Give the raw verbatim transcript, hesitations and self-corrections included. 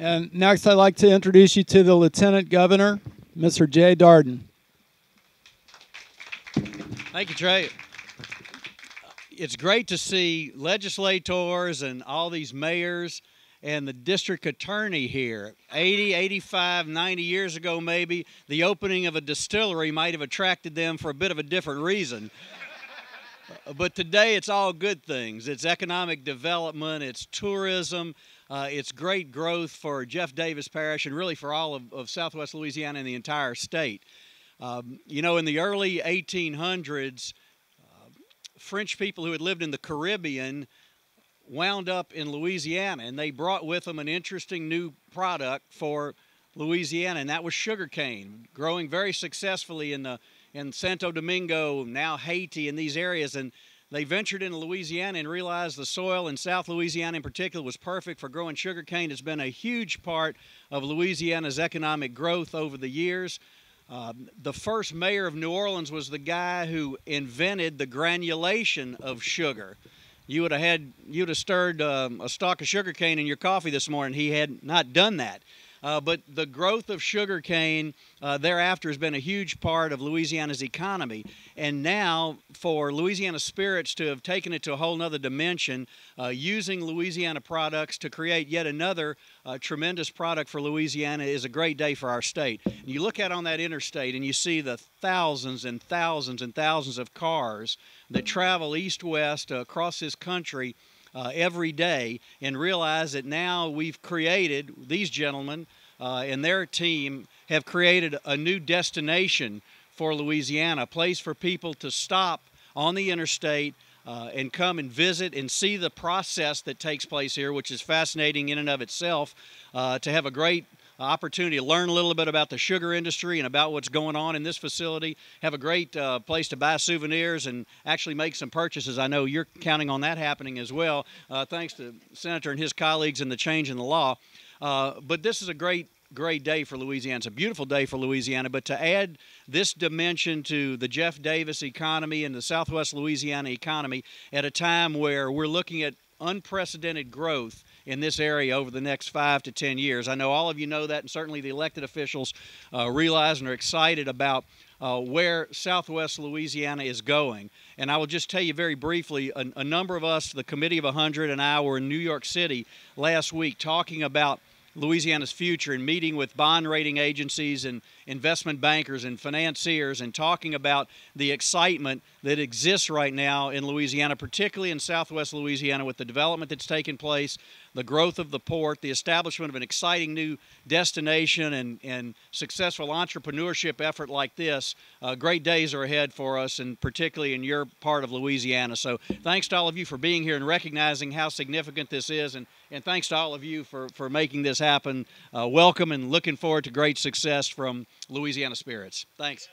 And next, I'd like to introduce you to the Lieutenant Governor, Mister Jay Dardenne. Thank you, Trey. It's great to see legislators and all these mayors and the district attorney here. eighty, eighty-five, ninety years ago maybe, the opening of a distillery might have attracted them for a bit of a different reason. But today it's all good things. It's economic development, it's tourism, uh, it's great growth for Jeff Davis Parish and really for all of, of Southwest Louisiana and the entire state. Um, you know, in the early eighteen hundreds, uh, French people who had lived in the Caribbean wound up in Louisiana, and they brought with them an interesting new product for Louisiana, and that was sugarcane, growing very successfully in the in Santo Domingo, now Haiti, in these areas. And they ventured into Louisiana and realized the soil in South Louisiana in particular was perfect for growing sugarcane. It's been a huge part of Louisiana's economic growth over the years. Uh, the first mayor of New Orleans was the guy who invented the granulation of sugar. You would have had, you would have stirred um, a stalk of sugarcane in your coffee this morning. He had not done that. Uh, but the growth of sugarcane uh, thereafter has been a huge part of Louisiana's economy. And now for Louisiana Spirits to have taken it to a whole nother dimension, uh, using Louisiana products to create yet another uh, tremendous product for Louisiana is a great day for our state. And you look out on that interstate and you see the thousands and thousands and thousands of cars that travel east-west uh, across this country Uh, every day, and realize that now we've created, these gentlemen uh, and their team have created a new destination for Louisiana, a place for people to stop on the interstate uh, and come and visit and see the process that takes place here, which is fascinating in and of itself, uh, to have a great opportunity to learn a little bit about the sugar industry and about what's going on in this facility, have a great uh, place to buy souvenirs and actually make some purchases. I know you're counting on that happening as well, uh, thanks to the Senator and his colleagues and the change in the law. Uh, but this is a great, great day for Louisiana. It's a beautiful day for Louisiana, but to add this dimension to the Jeff Davis economy and the Southwest Louisiana economy at a time where we're looking at unprecedented growth in this area over the next five to ten years. I know all of you know that, and certainly the elected officials uh, realize and are excited about uh, where Southwest Louisiana is going. And I will just tell you very briefly, a, a number of us, the Committee of a Hundred and I, were in New York City last week talking about Louisiana's future and meeting with bond rating agencies and investment bankers and financiers and talking about the excitement that exists right now in Louisiana, particularly in Southwest Louisiana, with the development that's taken place, the growth of the port, the establishment of an exciting new destination, and, and successful entrepreneurship effort like this. Uh, great days are ahead for us, and particularly in your part of Louisiana. So thanks to all of you for being here and recognizing how significant this is, and, and thanks to all of you for, for making this happen. Uh, welcome, and looking forward to great success from Louisiana Spirits. Thanks.